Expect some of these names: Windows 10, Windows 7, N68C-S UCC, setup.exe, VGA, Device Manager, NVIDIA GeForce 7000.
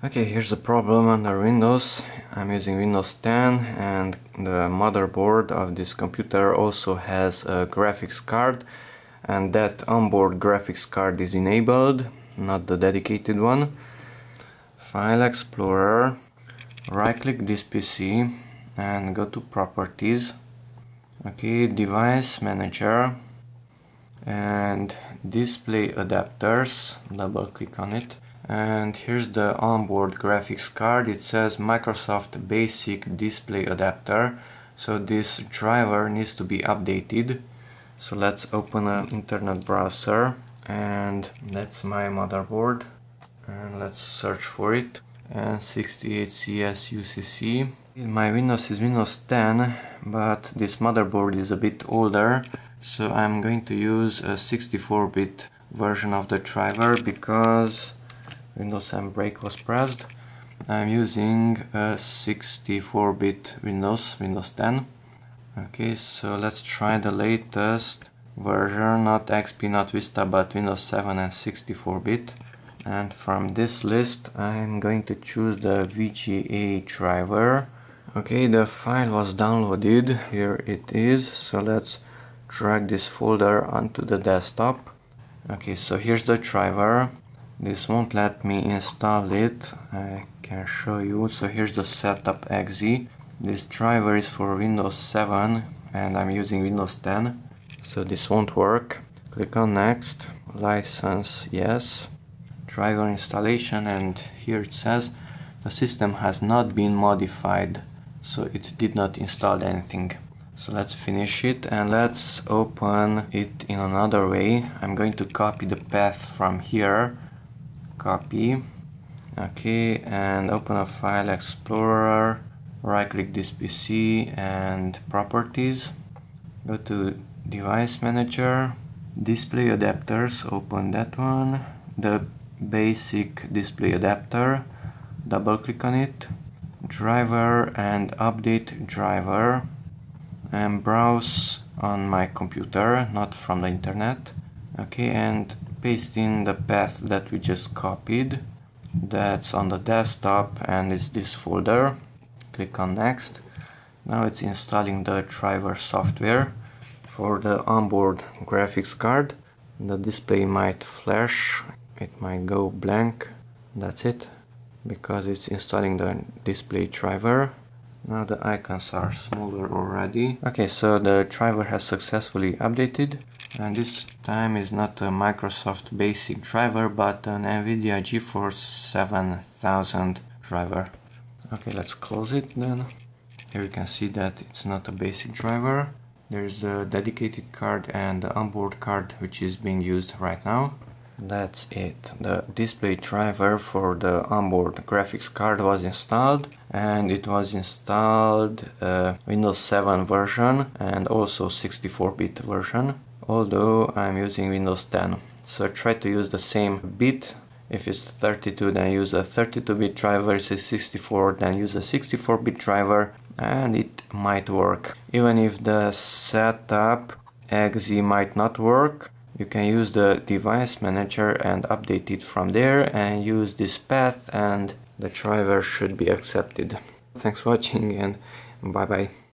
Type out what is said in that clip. Okay, here's the problem under Windows. I'm using Windows 10 and the motherboard of this computer also has a graphics card, and that onboard graphics card is enabled, not the dedicated one. File Explorer, right click this PC and go to Properties. Okay, Device Manager and Display Adapters, double click on it. And here's the onboard graphics card. It says Microsoft Basic Display Adapter, so this driver needs to be updated. So let's open an internet browser, and that's my motherboard, and let's search for it. N68C-S UCC. My Windows is Windows 10, but this motherboard is a bit older, so I'm going to use a 64-bit version of the driver because Windows M break was pressed. I'm using a 64-bit Windows 10. Okay, so let's try the latest version, not XP, not Vista, but Windows 7 and 64-bit. And from this list I'm going to choose the VGA driver. Okay, the file was downloaded, here it is, so let's drag this folder onto the desktop. Okay, so here's the driver. This won't let me install it, I can show you. So here's the setup.exe. This driver is for Windows 7 and I'm using Windows 10, so this won't work. Click on next, license yes, driver installation, and here it says the system has not been modified, so it did not install anything. So let's finish it and let's open it in another way. I'm going to copy the path from here. Copy. Okay, and open a file explorer, right click this PC and properties, go to device manager, display adapters, open that one, the basic display adapter, double click on it, driver and update driver, and browse on my computer, not from the internet. Okay, and paste in the path that we just copied, that's on the desktop and it's this folder. Click on next. Now it's installing the driver software for the onboard graphics card. The display might flash, it might go blank, that's it, because it's installing the display driver. Now the icons are smaller already. Okay, so the driver has successfully updated, and this time is not a Microsoft Basic driver but an NVIDIA GeForce 7000 driver. Okay, let's close it then. Here you can see that it's not a basic driver. There's a dedicated card and the onboard card which is being used right now. That's it. The display driver for the onboard graphics card was installed, and it was installed Windows 7 version and also 64-bit version, although I'm using Windows 10. So try to use the same bit. If it's 32, then use a 32-bit driver. If it's 64, then use a 64-bit driver, and it might work. Even if the setup.exe might not work, you can use the device manager and update it from there and use this path, and the driver should be accepted. Thanks for watching and bye bye.